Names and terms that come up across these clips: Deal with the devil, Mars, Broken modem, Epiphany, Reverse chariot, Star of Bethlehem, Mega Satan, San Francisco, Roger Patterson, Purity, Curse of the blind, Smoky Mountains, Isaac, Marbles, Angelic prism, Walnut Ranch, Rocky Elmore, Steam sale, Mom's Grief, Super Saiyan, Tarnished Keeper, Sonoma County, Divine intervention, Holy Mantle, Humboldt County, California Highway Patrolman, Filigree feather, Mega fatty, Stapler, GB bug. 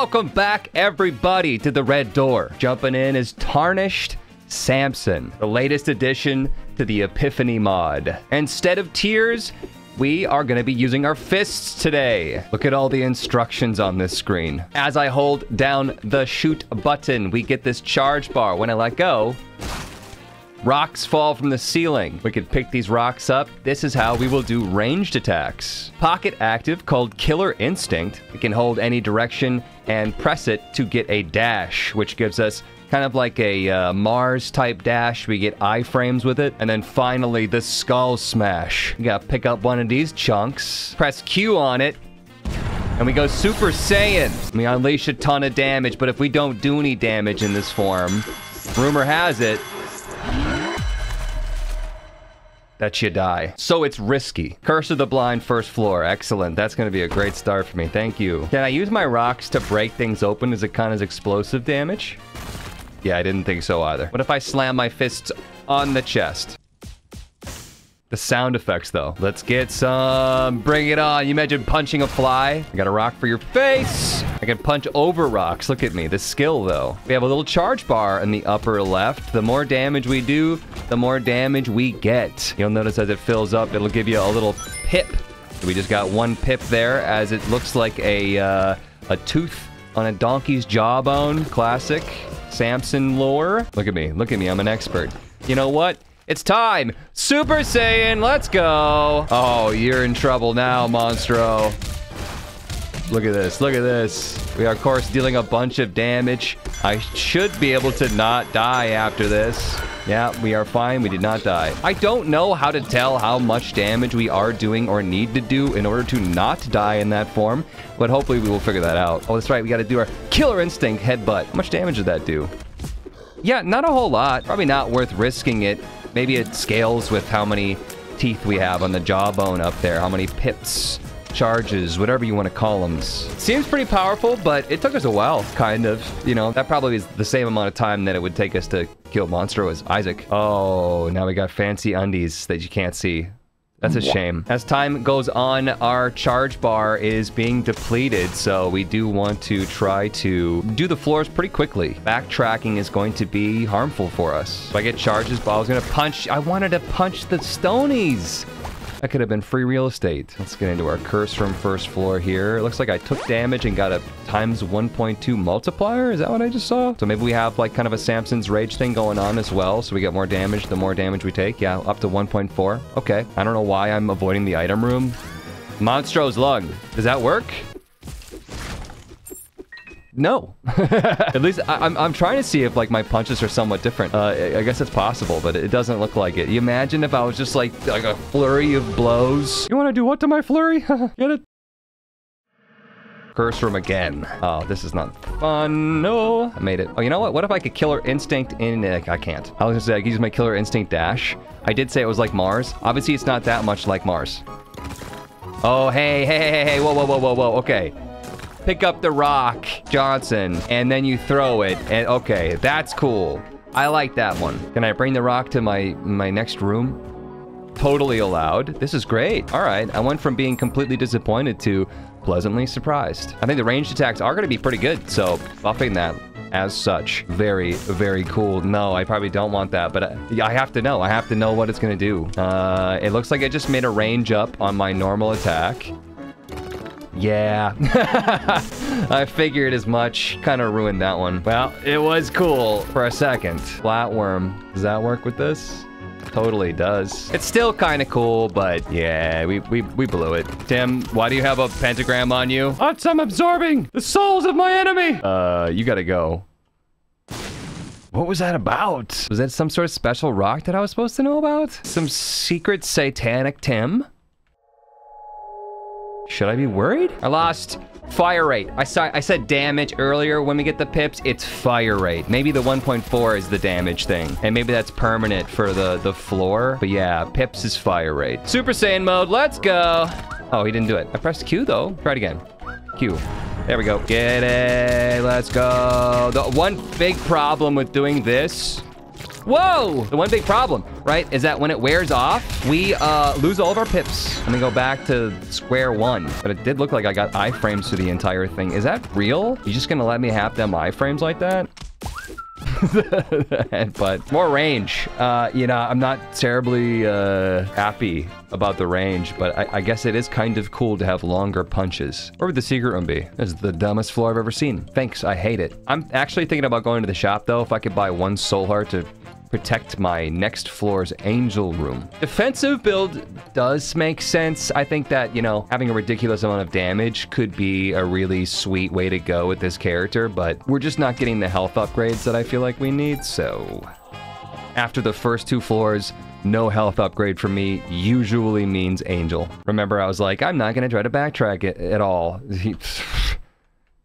Welcome back, everybody, to the Red Door. Jumping in is Tarnished Samson, the latest addition to the Epiphany mod. Instead of tears, we are going to be using our fists today. Look at all the instructions on this screen. As I hold down the shoot button, we get this charge bar. When I let go, rocks fall from the ceiling. We could pick these rocks up. This is how we will do ranged attacks. Pocket active called Killer Instinct. We can hold any direction and press it to get a dash, which gives us kind of like a Mars type dash. We get iframes with it. And then finally, the Skull Smash. You gotta pick up one of these chunks, press Q on it, and we go Super Saiyan. We unleash a ton of damage, but if we don't do any damage in this form, rumor has it that you die. So it's risky. Curse of the Blind, first floor. Excellent. That's going to be a great start for me. Thank you. Can I use my rocks to break things open? Does it count as explosive damage? Yeah, I didn't think so either. What if I slam my fists on the chest? The sound effects, though. Let's get some. Bring it on. You imagine punching a fly? I got a rock for your face. I can punch over rocks. Look at me. The skill, though. We have a little charge bar in the upper left. The more damage we do, the more damage we get. You'll notice as it fills up, it'll give you a little pip. We just got one pip there as it looks like a tooth on a donkey's jawbone. Classic Samson lore. Look at me. Look at me. I'm an expert. You know what? It's time! Super Saiyan, let's go! Oh, you're in trouble now, Monstro. Look at this, look at this. We are, of course, dealing a bunch of damage. I should be able to not die after this. Yeah, we are fine, we did not die. I don't know how to tell how much damage we are doing or need to do in order to not die in that form, but hopefully we will figure that out. Oh, that's right, we gotta do our Killer Instinct headbutt. How much damage did that do? Yeah, not a whole lot. Probably not worth risking it. Maybe it scales with how many teeth we have on the jawbone up there, how many pips, charges, whatever you want to call them. Seems pretty powerful, but it took us a while, kind of. You know, that probably is the same amount of time that it would take us to kill Monstro as Isaac. Oh, now we got fancy undies that you can't see. That's a shame. As time goes on, our charge bar is being depleted, so we do want to try to do the floors pretty quickly. Backtracking is going to be harmful for us. If I get charges, but I was going to punch. I wanted to punch the Stonies. That could have been free real estate. Let's get into our curse from first floor here. It looks like I took damage and got a times 1.2 multiplier. Is that what I just saw? So maybe we have like kind of a Samson's Rage thing going on as well. So we get more damage the more damage we take. Yeah, up to 1.4. Okay. I don't know why I'm avoiding the item room. Monstro's Lung. Does that work? No. At least I'm trying to see if like my punches are somewhat different. I guess it's possible, but it doesn't look like it. You imagine if I was just like a flurry of blows. You want to do what to my flurry? Get it? Curse room again. Oh, this is not fun. No, I made it. Oh, you know what? What if I could Killer Instinct in it? I can't. I was gonna say I could use my Killer Instinct dash. I did say it was like Mars. Obviously, it's not that much like Mars. Oh, hey, hey, hey, hey! Whoa, whoa, whoa, whoa, whoa! Okay. Pick up the rock, Johnson, and then you throw it. And okay, that's cool. I like that one. Can I bring the rock to my next room? Totally allowed. This is great. All right, I went from being completely disappointed to pleasantly surprised. I think the ranged attacks are going to be pretty good, so buffing that as such. Very, very cool. No, I probably don't want that, but I have to know. I have to know what it's going to do. It looks like I just made a range up on my normal attack. Yeah, I figured as much. Kind of ruined that one. Well, it was cool for a second. Flatworm, does that work with this? Totally does. It's still kind of cool, but yeah, we blew it. Tim, why do you have a pentagram on you? I'm absorbing the souls of my enemy. You gotta go. What was that about? Was that some sort of special rock that I was supposed to know about? Some secret satanic Tim? Should I be worried? I lost fire rate. I said damage earlier. When we get the pips, it's fire rate. Maybe the 1.4 is the damage thing. And maybe that's permanent for the floor. But yeah, pips is fire rate. Super Saiyan mode, let's go. Oh, he didn't do it. I pressed Q though. Try it again. Q. There we go. Get it. Let's go. The one big problem with doing this Whoa! The one big problem, right, is that when it wears off, we lose all of our pips. Let me go back to square one. But it did look like I got iframes to the entire thing. Is that real? You just gonna let me have them iframes like that? But more range. You know, I'm not terribly happy about the range, but I guess it is kind of cool to have longer punches. Where would the secret room be? This is the dumbest floor I've ever seen. Thanks, I hate it. I'm actually thinking about going to the shop, though, if I could buy one soul heart to protect my next floor's angel room. Defensive build does make sense. I think that, you know, having a ridiculous amount of damage could be a really sweet way to go with this character, but we're just not getting the health upgrades that I feel like we need, so... After the first two floors, no health upgrade for me usually means angel. Remember, I was like, I'm not gonna try to backtrack it at all.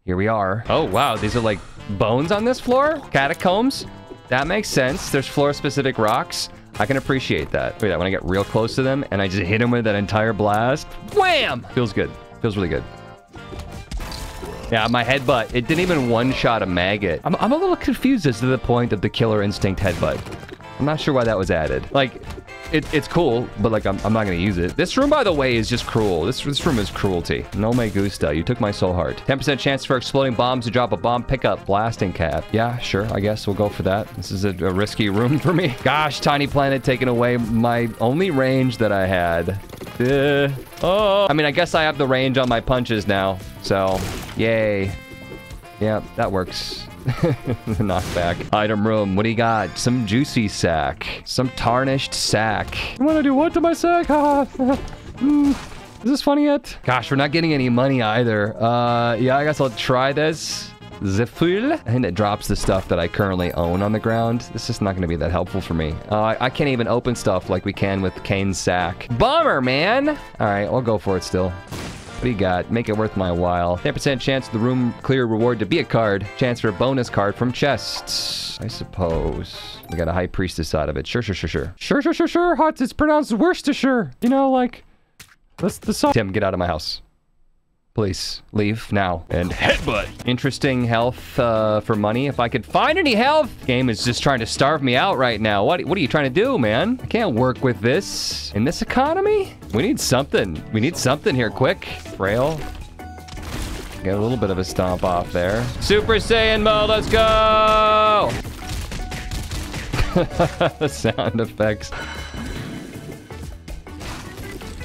Here we are. Oh, wow, these are like bones on this floor? Catacombs? That makes sense. There's floor-specific rocks. I can appreciate that. Look at that. When I get real close to them and I just hit them with that entire blast, wham! Feels good. Feels really good. Yeah, my headbutt. It didn't even one-shot a maggot. I'm a little confused as to the point of the Killer Instinct headbutt. I'm not sure why that was added. Like, it's cool, but like, I'm not gonna use it. This room, by the way, is just cruel. This room is cruelty. No me gusta. You took my soul heart. 10% chance for exploding bombs to drop a bomb pickup blasting cap. Yeah, sure, I guess we'll go for that. This is a risky room for me. Gosh, Tiny Planet taking away my only range that I had. Oh. I mean, I guess I have the range on my punches now, so yay. Yeah, that works. Knockback. Item room. What do you got? Some juicy sack. Some tarnished sack. You want to do what to my sack? Is this funny yet? Gosh, we're not getting any money either. Yeah, I guess I'll try this. Zephyl. And it drops the stuff that I currently own on the ground. This is not going to be that helpful for me. I can't even open stuff like we can with Kane's sack. Bummer, man. All right, I'll go for it still. What do you got? Make it worth my while. 10% chance the room clear reward to be a card. Chance for a bonus card from chests. I suppose. We got a high priestess out of it. Sure, sure, sure, sure. Sure, sure, sure, sure. Hot. It's pronounced Worcestershire. You know, like... That's the song. Tim, get out of my house. Please. Leave. Now. And headbutt. Interesting health for money. If I could find any health! Game is just trying to starve me out right now. What are you trying to do, man? I can't work with this. In this economy? We need something. We need something here, quick. Braille. Got a little bit of a stomp off there. Super Saiyan mode, let's go! Sound effects.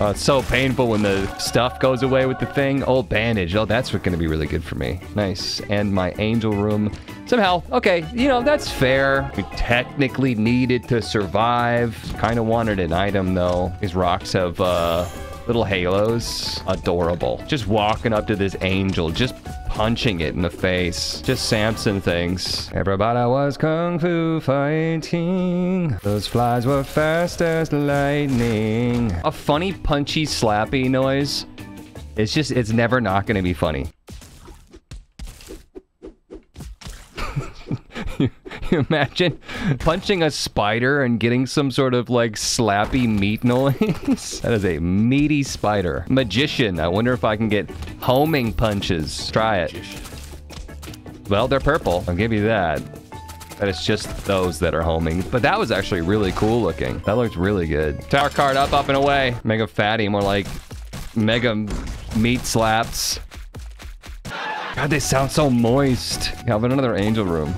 Oh, it's so painful when the stuff goes away with the thing. Old bandage. Oh, that's what's going to be really good for me. Nice. And my angel room. Some health. Okay, you know, that's fair. We technically needed to survive. Kind of wanted an item, though. These rocks have little halos. Adorable. Just walking up to this angel. Just punching it in the face. Just Samson things. Everybody was kung fu fighting. Those flies were fast as lightning. A funny, punchy, slappy noise. It's just, it's never not gonna be funny. You imagine punching a spider and getting some sort of like slappy meat noise? That is a meaty spider. Magician. I wonder if I can get homing punches. Try it. Well, they're purple. I'll give you that. But it's just those that are homing. But that was actually really cool looking. That looked really good. Tower card up, up and away. Mega fatty, more like mega meat slaps. God, they sound so moist. I have another angel room.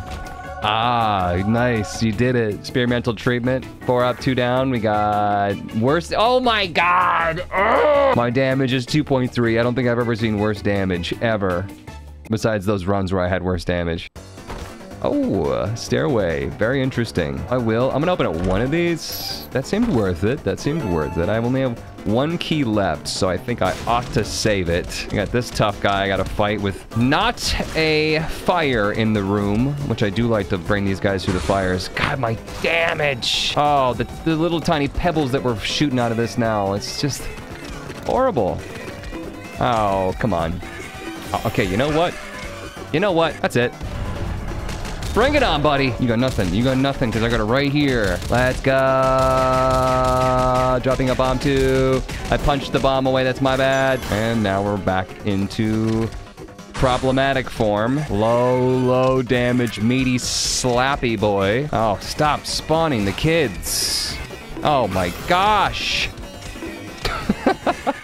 Ah, nice. You did it. Experimental treatment. 4 up, 2 down. We got worse. Oh my god. Ugh! My damage is 2.3. I don't think I've ever seen worse damage ever. Besides those runs where I had worse damage. Oh, stairway. Very interesting. I will. I'm gonna open up one of these. That seemed worth it. That seemed worth it. I only have one key left, so I think I ought to save it. I got this tough guy I gotta fight with. Not a fire in the room, which I do like to bring these guys through the fires. God, my damage. Oh, the little tiny pebbles that we're shooting out of this now. It's just horrible. Oh, come on. Okay, you know what? You know what? That's it. Bring it on, buddy. You got nothing. You got nothing, because I got it right here. Let's go. Dropping a bomb, too. I punched the bomb away. That's my bad. And now we're back into problematic form. Low damage, meaty, slappy boy. Oh, stop spawning the kids. Oh my gosh.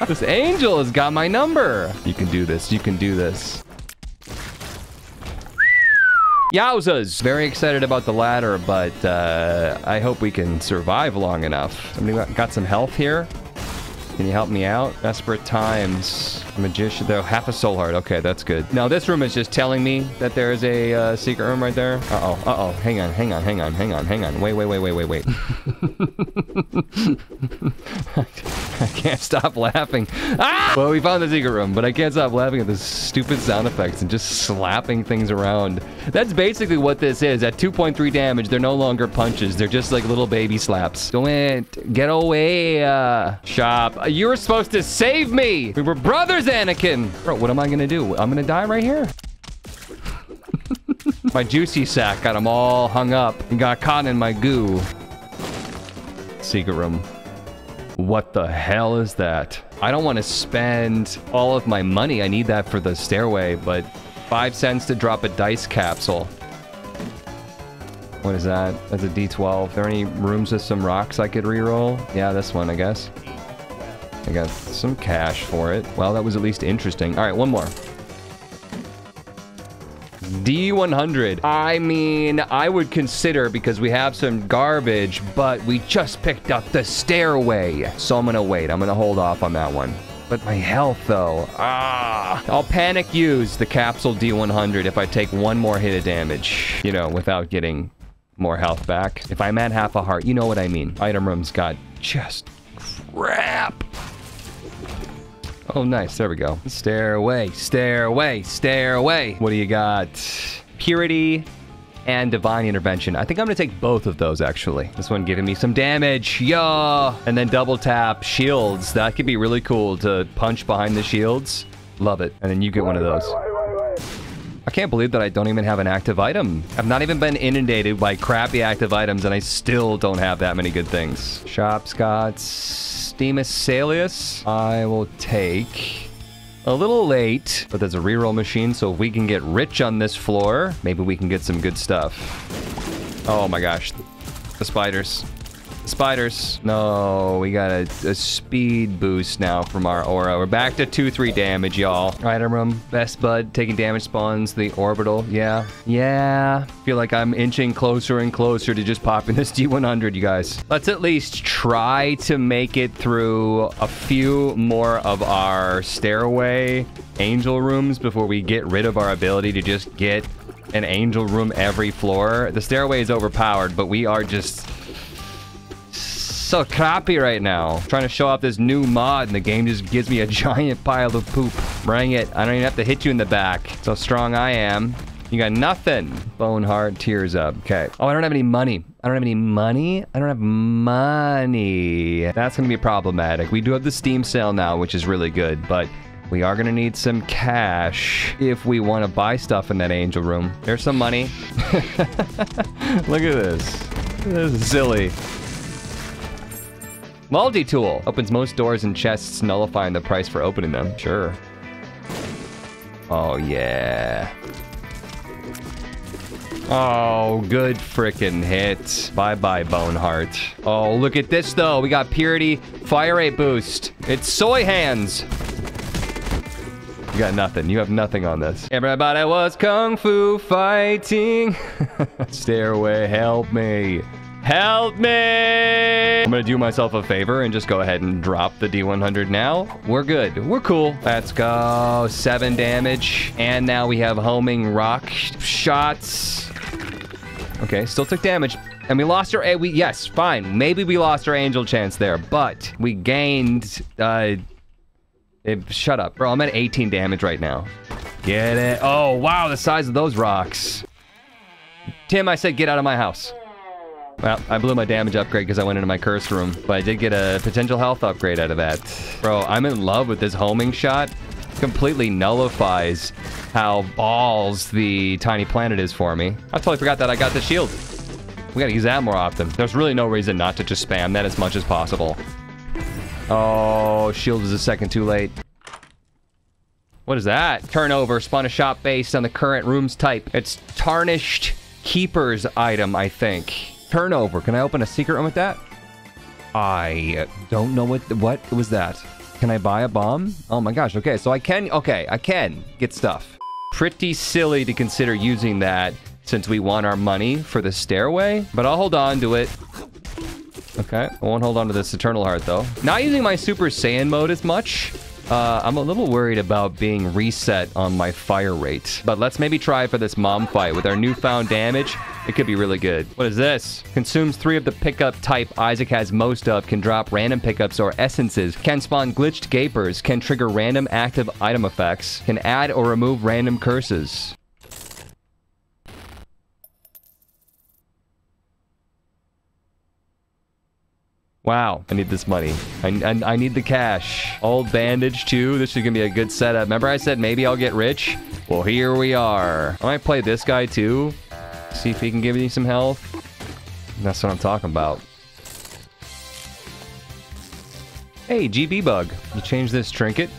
This angel has got my number. You can do this. You can do this. Yowzas! Very excited about the ladder, but I hope we can survive long enough. Somebody got some health here? Can you help me out? Desperate times. Magician, though. Half a soul heart. Okay, that's good. Now, this room is just telling me that there is a secret room right there. Uh-oh. Uh-oh. Hang on. Hang on. Hang on. Hang on. Hang on. Wait. I can't stop laughing. Ah! Well, we found the secret room, but I can't stop laughing at the stupid sound effects and just slapping things around. That's basically what this is. At 2.3 damage, they're no longer punches. They're just like little baby slaps. Go in. Get away. Shop. You were supposed to save me. We were brothers. Anakin! Bro, what am I gonna do? I'm gonna die right here? My juicy sack got them all hung up and got caught in my goo. Secret room. What the hell is that? I don't want to spend all of my money. I need that for the stairway, but 5 cents to drop a dice capsule. What is that? That's a D12. Are there any rooms with some rocks I could reroll? Yeah, this one, I guess. I got some cash for it. Well, that was at least interesting. All right, one more. D100. I mean, I would consider because we have some garbage, but we just picked up the stairway. So I'm gonna wait. I'm gonna hold off on that one. But my health, though. Ah! I'll panic use the capsule D100 if I take one more hit of damage, you know, without getting more health back. If I'm at half a heart, you know what I mean. Item room's got just crap. Oh, nice. There we go. Stairway, stairway, stairway. What do you got? Purity and Divine Intervention. I think I'm going to take both of those, actually. This one giving me some damage. Yo! And then double tap shields. That could be really cool to punch behind the shields. Love it. And then you get one of those. I can't believe that I don't even have an active item. I've not even been inundated by crappy active items, and I still don't have that many good things. Shop's got Demisalius. I will take a little late, but there's a reroll machine, so if we can get rich on this floor, maybe we can get some good stuff. Oh my gosh. The spiders. The spiders. No, we got a speed boost now from our aura. We're back to 2-3 damage, y'all. Item room. Best bud. Taking damage spawns the orbital. Yeah. Yeah. Feel like I'm inching closer and closer to just popping this D100, you guys. Let's at least try to make it through a few more of our stairway angel rooms before we get rid of our ability to just get an angel room every floor. The stairway is overpowered, but we are just so crappy right now. Trying to show off this new mod and the game just gives me a giant pile of poop. Bring it. I don't even have to hit you in the back. That's how strong I am. You got nothing. Bone hard, tears up. Okay. Oh, I don't have any money. I don't have any money. I don't have money. That's going to be problematic. We do have the Steam sale now, which is really good, but we are going to need some cash if we want to buy stuff in that angel room. There's some money. Look at this. This is silly. Multi-tool. Opens most doors and chests, nullifying the price for opening them. Sure. Oh, yeah. Oh, good frickin' hit. Bye-bye, Boneheart. Oh, look at this, though. We got Purity, Fire Rate Boost. It's soy hands. You got nothing. You have nothing on this. Everybody was kung fu fighting. Stairway, help me. Help me! I'm gonna do myself a favor and just go ahead and drop the D100 now. We're good. We're cool. Let's go. 7 damage. And now we have homing rock shots. Okay, still took damage. And we lost our... yes, fine. Maybe we lost our angel chance there, but we gained... shut up. Bro, I'm at 18 damage right now. Get it? Oh, wow, the size of those rocks. Tim, I said get out of my house. Well, I blew my damage upgrade because I went into my curse room, but I did get a potential health upgrade out of that. Bro, I'm in love with this homing shot. Completely nullifies how balls the tiny planet is for me. I totally forgot that I got the shield. We gotta use that more often. There's really no reason not to just spam that as much as possible. Oh, shield is a second too late. What is that? Turnover, spawn a shop based on the current room's type. It's Tarnished Keeper's item, I think. Turnover, can I open a secret room with that? I don't know what was that? Can I buy a bomb? Oh my gosh, okay, so I can, okay, I can get stuff. Pretty silly to consider using that since we want our money for the stairway, but I'll hold on to it. Okay, I won't hold on to this Eternal Heart though. Not using my Super Saiyan mode as much. I'm a little worried about being reset on my fire rate, but let's maybe try for this mom fight with our newfound damage. It could be really good. What is this? Consumes 3 of the pickup type Isaac has most of, can drop random pickups or essences, can spawn glitched gapers, can trigger random active item effects, can add or remove random curses. Wow, I need this money. I need the cash. Old bandage too, this is gonna be a good setup. Remember I said maybe I'll get rich? Well, here we are. I might play this guy too. See if he can give me some health. That's what I'm talking about. Hey, GB Bug. You change this trinket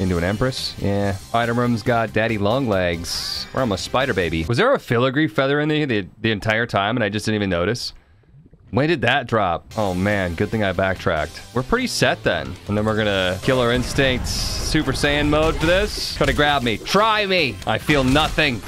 into an Empress? Yeah. Item room's got daddy long legs. We're almost spider baby. Was there a filigree feather in the entire time and I just didn't even notice? When did that drop? Oh man, good thing I backtracked. We're pretty set then. And then we're gonna Killer Instinct Super Saiyan mode for this. Try to grab me. Try me! I feel nothing.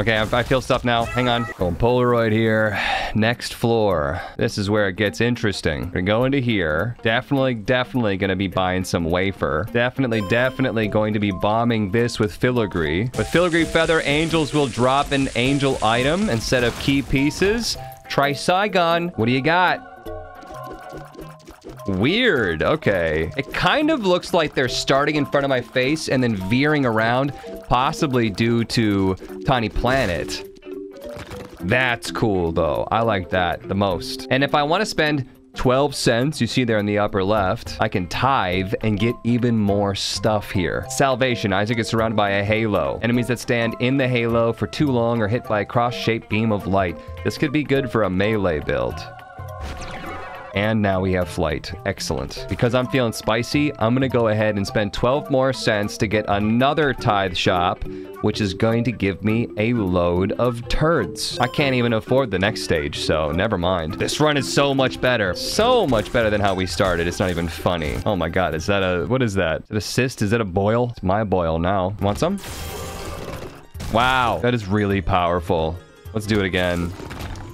Okay, I feel stuff now. Hang on. Going Polaroid here. Next floor. This is where it gets interesting. We're gonna go into here. Definitely gonna be buying some wafer. Definitely going to be bombing this with filigree. With filigree feather, angels will drop an angel item instead of key pieces. Try Saigon. What do you got? Weird, okay. It kind of looks like they're starting in front of my face and then veering around, possibly due to Tiny Planet. That's cool though, I like that the most. And if I want to spend 12 cents, you see there in the upper left, I can tithe and get even more stuff here. Salvation, Isaac is surrounded by a halo. Enemies that stand in the halo for too long are hit by a cross-shaped beam of light. This could be good for a melee build. And now we have flight. Excellent. Because I'm feeling spicy, I'm gonna go ahead and spend 12 more cents to get another tithe shop, which is going to give me a load of turds. I can't even afford the next stage, so never mind. This run is so much better. So much better than how we started. It's not even funny. Oh my god, is that a... what is that? Is that a cyst? Is that a boil? It's my boil now. Want some? Wow, that is really powerful. Let's do it again.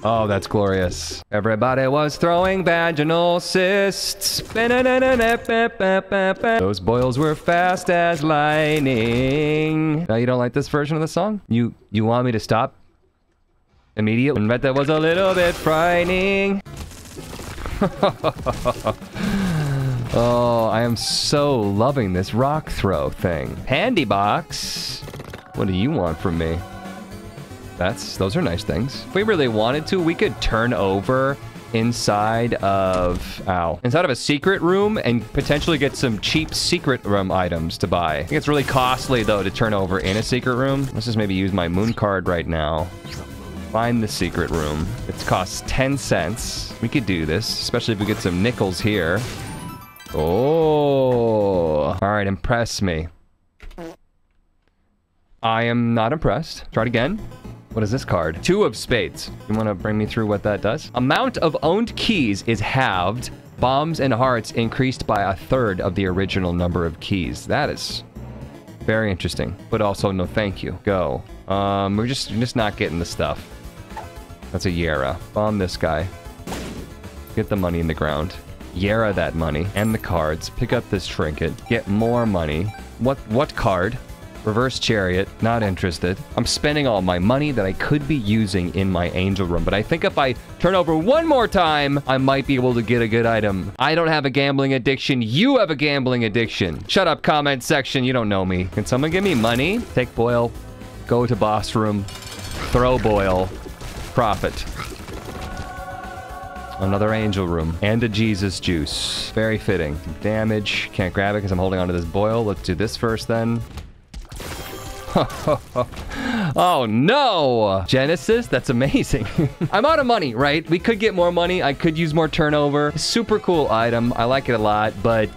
Oh, that's glorious. Everybody was throwing vaginal cysts. Those boils were fast as lightning. Now you don't like this version of the song? You want me to stop? Immediately? I bet that was a little bit frightening. Oh, I am so loving this rock throw thing. Handy box. What do you want from me? Those are nice things. If we really wanted to, we could turn over inside of, a secret room and potentially get some cheap secret room items to buy. I think it's really costly though to turn over in a secret room. Let's just maybe use my moon card right now. Find the secret room. It costs 10 cents. We could do this, especially if we get some nickels here. Oh, all right, impress me. I am not impressed. Try it again. What is this card? 2 of spades. You want to bring me through what that does? Amount of owned keys is halved. Bombs and hearts increased by 1/3 of the original number of keys. That is very interesting, but also no thank you. Go. We're just not getting the stuff. That's a Yara. Bomb this guy. Get the money in the ground. Yara that money and the cards. Pick up this trinket. Get more money. What card? Reverse chariot, not interested. I'm spending all my money that I could be using in my angel room, but I think if I turn over one more time, I might be able to get a good item. I don't have a gambling addiction. You have a gambling addiction. Shut up, comment section. You don't know me. Can someone give me money? Take boil, go to boss room, throw boil, profit. Another angel room and a Jesus juice. Very fitting. Damage, can't grab it because I'm holding onto this boil. Let's do this first then. Oh, no. Genesis, that's amazing. I'm out of money, right? We could get more money. I could use more turnover. Super cool item. I like it a lot, but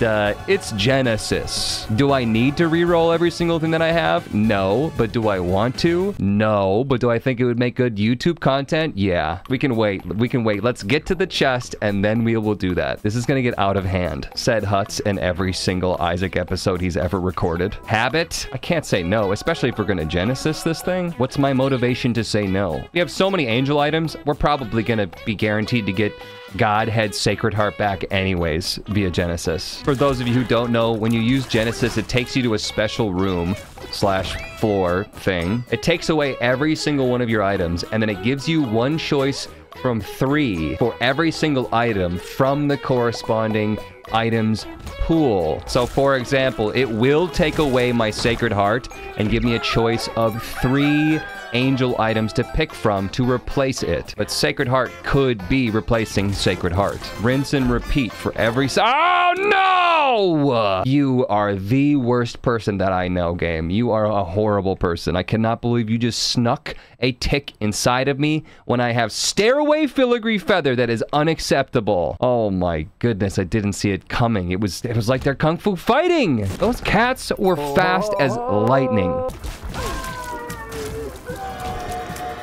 it's Genesis. Do I need to re-roll every single thing that I have? No, but do I want to? No, but do I think it would make good YouTube content? Yeah, we can wait. We can wait. Let's get to the chest, and then we will do that. This is going to get out of hand, said Hutz in every single Isaac episode he's ever recorded. Habit? I can't say no, especially if we're going to Genesis this thing. What's my motivation to say no? We have so many angel items, we're probably going to be guaranteed to get Godhead Sacred Heart back anyways via Genesis. For those of you who don't know, when you use Genesis, it takes you to a special room slash floor thing. It takes away every single one of your items, and then it gives you one choice from three for every single item from the corresponding items pool. So for example, it will take away my Sacred Heart and give me a choice of three angel items to pick from to replace it. But Sacred Heart could be replacing Sacred Heart. Rinse and repeat for every... Oh, no! You are the worst person that I know, game. You are a horrible person. I cannot believe you just snuck a tick inside of me when I have Stairway Filigree Feather. That is unacceptable. Oh my goodness, I didn't see it coming. It was like they're kung fu fighting. Those cats were fast as lightning.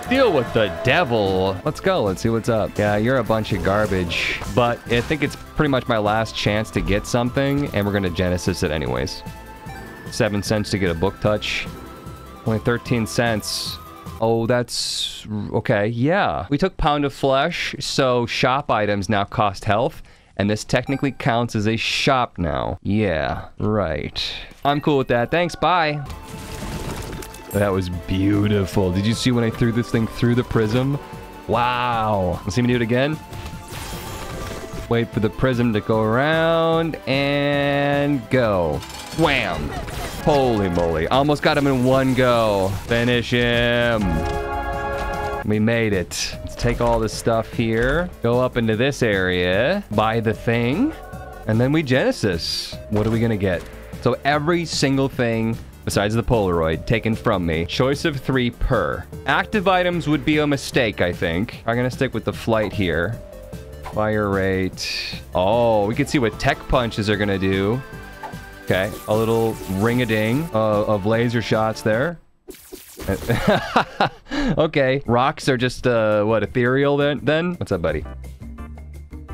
Deal with the devil. Let's go. Let's see what's up. Yeah, you're a bunch of garbage. But I think it's pretty much my last chance to get something, and we're going to Genesis it anyways. 7 cents to get a book touch. Only 13 cents. Oh, that's... okay, yeah. We took Pound of Flesh, so shop items now cost health. And this technically counts as a shop now. Yeah, right. I'm cool with that. Thanks, bye. That was beautiful. Did you see when I threw this thing through the prism? Wow. Let's see me do it again. Wait for the prism to go around and go. Wham. Holy moly. Almost got him in one go. Finish him. We made it. Let's take all this stuff here. Go up into this area. Buy the thing. And then we Genesis. What are we going to get? So every single thing... besides the Polaroid, taken from me. Choice of three per. Active items would be a mistake, I think. I'm gonna stick with the flight here. Fire rate. Oh, we can see what tech punches are gonna do. Okay, a little ring-a-ding of laser shots there. Okay, rocks are just, what, ethereal then? What's up, buddy?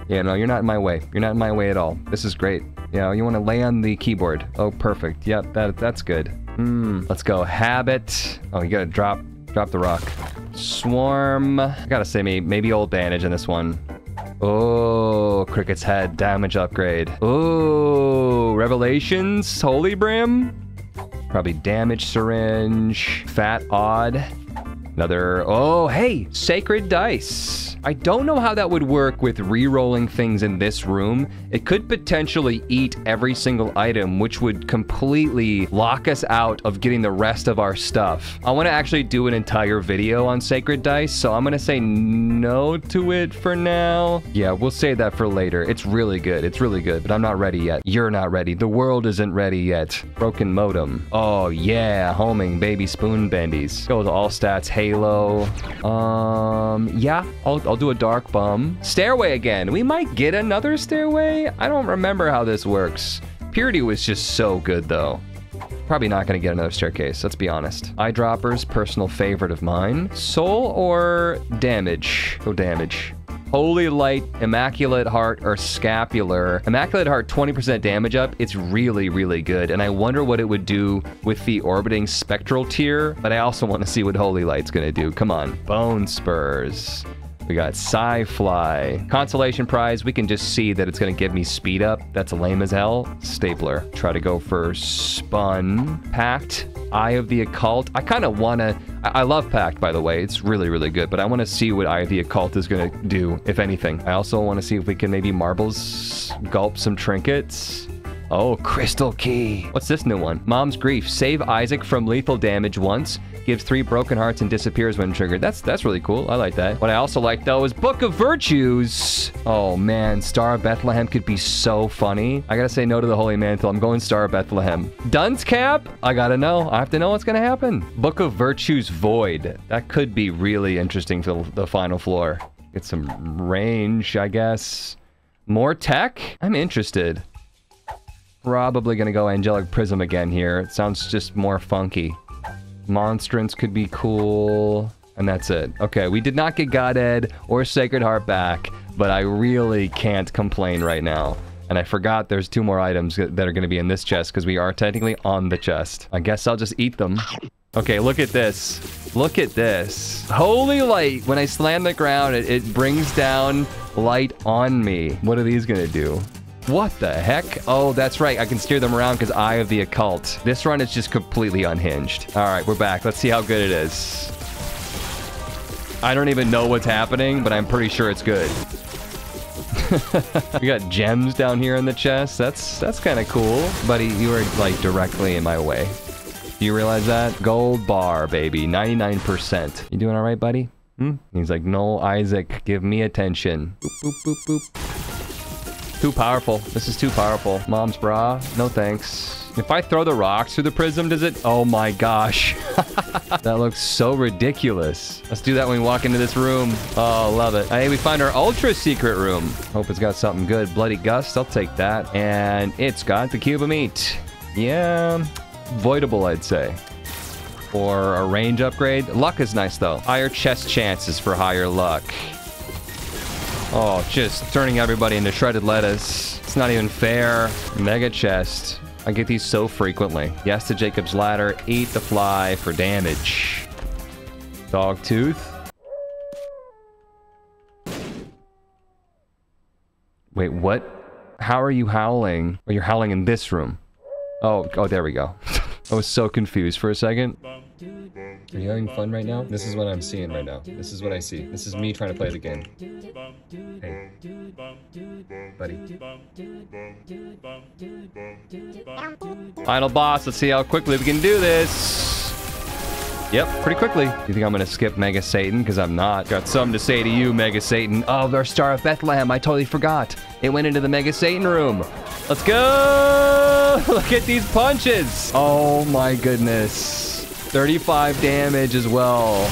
Yeah, no, you're not in my way. You're not in my way at all. This is great. Yeah, you want to lay on the keyboard. Oh, perfect. Yep, that's good. Let's go. Habit. Oh, you gotta drop the rock. Swarm. I gotta say, maybe old bandage in this one. Oh, cricket's head. Damage upgrade. Oh, revelations. Holy brim. Probably damage syringe. Fat odd. Another, oh, hey, sacred dice. I don't know how that would work with re-rolling things in this room. It could potentially eat every single item, which would completely lock us out of getting the rest of our stuff. I wanna actually do an entire video on sacred dice, so I'm gonna say no to it for now. Yeah, we'll save that for later. It's really good, but I'm not ready yet. You're not ready, the world isn't ready yet. Broken modem. Oh yeah, homing, baby spoon bendies. Go with all stats, hey. Halo. Yeah, I'll do a dark bum. Stairway again. We might get another stairway. I don't remember how this works. Purity was just so good, though. Probably not going to get another staircase, let's be honest. Eyedroppers, personal favorite of mine. Soul or damage? Go damage. Holy Light, Immaculate Heart, or Scapular. Immaculate Heart, 20% damage up. It's really, really good. And I wonder what it would do with the orbiting spectral tier. But I also want to see what Holy Light's going to do. Come on. Bone Spurs. We got Sci-Fly. Consolation prize. We can just see that it's going to give me speed up. That's lame as hell. Stapler. Try to go for Spun. Pact. Eye of the Occult. I kind of want to... I love Pact, by the way. It's really, really good. But I want to see what Eye of the Occult is going to do, if anything. I also want to see if we can maybe marbles gulp some trinkets. Oh, crystal key. What's this new one? Mom's Grief. Save Isaac from lethal damage once. Gives 3 broken hearts and disappears when triggered. That's really cool. I like that. What I also like, though, is Book of Virtues. Oh, man. Star of Bethlehem could be so funny. I gotta say no to the Holy Mantle. I'm going Star of Bethlehem. Dunce Cap? I gotta know. I have to know what's gonna happen. Book of Virtues Void. That could be really interesting for the final floor. Get some range, I guess. More tech? I'm interested. Probably gonna go Angelic Prism again here. It sounds just more funky. Monstrance could be cool, and that's it. Okay, we did not get Godhead or Sacred Heart back, but I really can't complain right now. And I forgot there's 2 more items that are going to be in this chest, because we are technically on the chest. I guess I'll just eat them. Okay, look at this. Look at this. Holy Light! When I slam the ground, it brings down light on me. What are these going to do? What the heck? Oh, that's right. I can steer them around because Eye of the Occult. This run is just completely unhinged. All right, we're back. Let's see how good it is. I don't even know what's happening, but I'm pretty sure it's good. We got gems down here in the chest. That's kind of cool. Buddy, you are, like, directly in my way. Do you realize that? Gold bar, baby. 99%. You doing all right, buddy? Hmm? He's like, no, Isaac, give me attention. Boop, boop, boop, boop. Too powerful. This is too powerful. Mom's bra? No thanks. If I throw the rocks through the prism, does it? Oh my gosh. That looks so ridiculous. Let's do that when we walk into this room. Oh, love it. Hey, we found our ultra secret room. Hope it's got something good. Bloody Gust. I'll take that. And it's got the cube of meat. Yeah. Voidable, I'd say. Or a range upgrade. Luck is nice, though. Higher chest chances for higher luck. Oh, just turning everybody into shredded lettuce. It's not even fair. Mega chest. I get these so frequently. Yes to Jacob's Ladder. Eat the fly for damage. Dog tooth. Wait, what? How are you howling? Oh, you're howling in this room. Oh, there we go. I was so confused for a second. Are you having fun right now? This is what I'm seeing right now. This is what I see. This is me trying to play the game. Hey. Buddy. Final boss. Let's see how quickly we can do this. Yep, pretty quickly. You think I'm gonna skip Mega Satan? Because I'm not. Got something to say to you, Mega Satan. Oh, there's Star of Bethlehem. I totally forgot. It went into the Mega Satan room. Let's go! Look at these punches! Oh my goodness. 35 damage as well.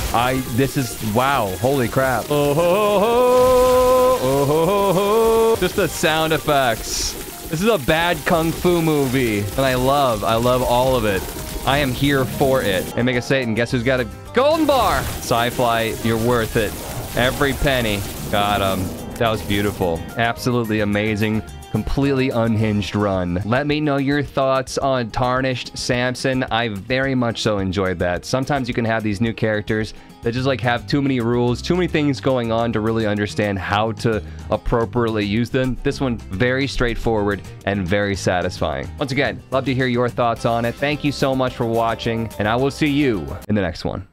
This is, wow, holy crap. Oh, ho, ho, ho. Oh, ho, ho, ho. Just the sound effects. This is a bad kung fu movie. And I love all of it. I am here for it. Hey, Mega Satan, guess who's got a golden bar? Sci-Fly, you're worth it. Every penny. Got him. That was beautiful. Absolutely amazing. Completely unhinged run. Let me know your thoughts on Tarnished Samson. I very much so enjoyed that. Sometimes you can have these new characters that just like have too many rules, too many things going on to really understand how to appropriately use them. This one, very straightforward and very satisfying. Once again, love to hear your thoughts on it. Thank you so much for watching, and I will see you in the next one.